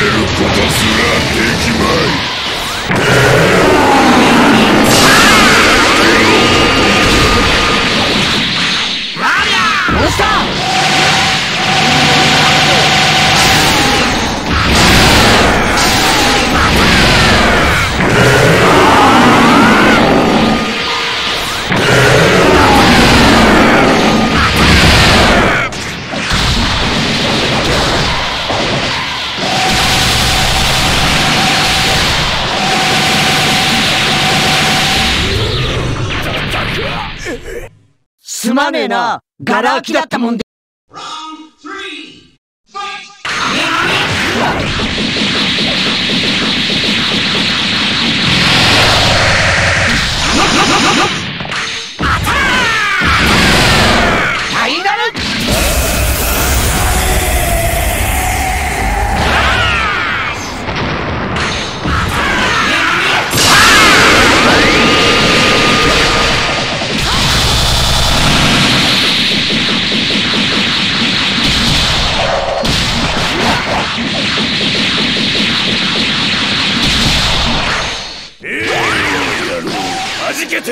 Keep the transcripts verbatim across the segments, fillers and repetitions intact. ることすらできまい。すまねえな、ガラ空きだったもんで。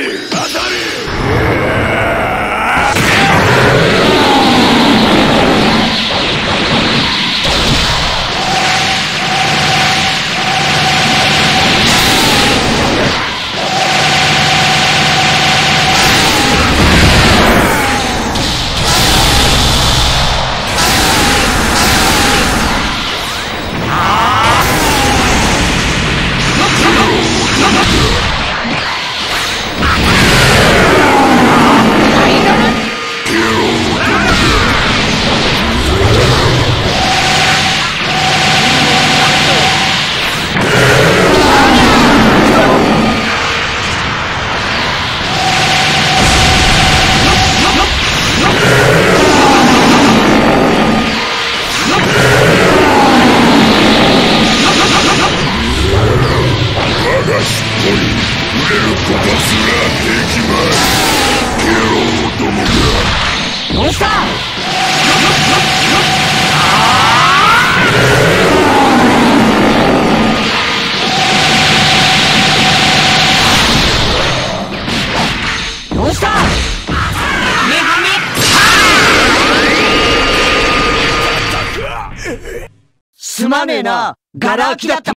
当たれ！すまねえな、ガラ空きだった。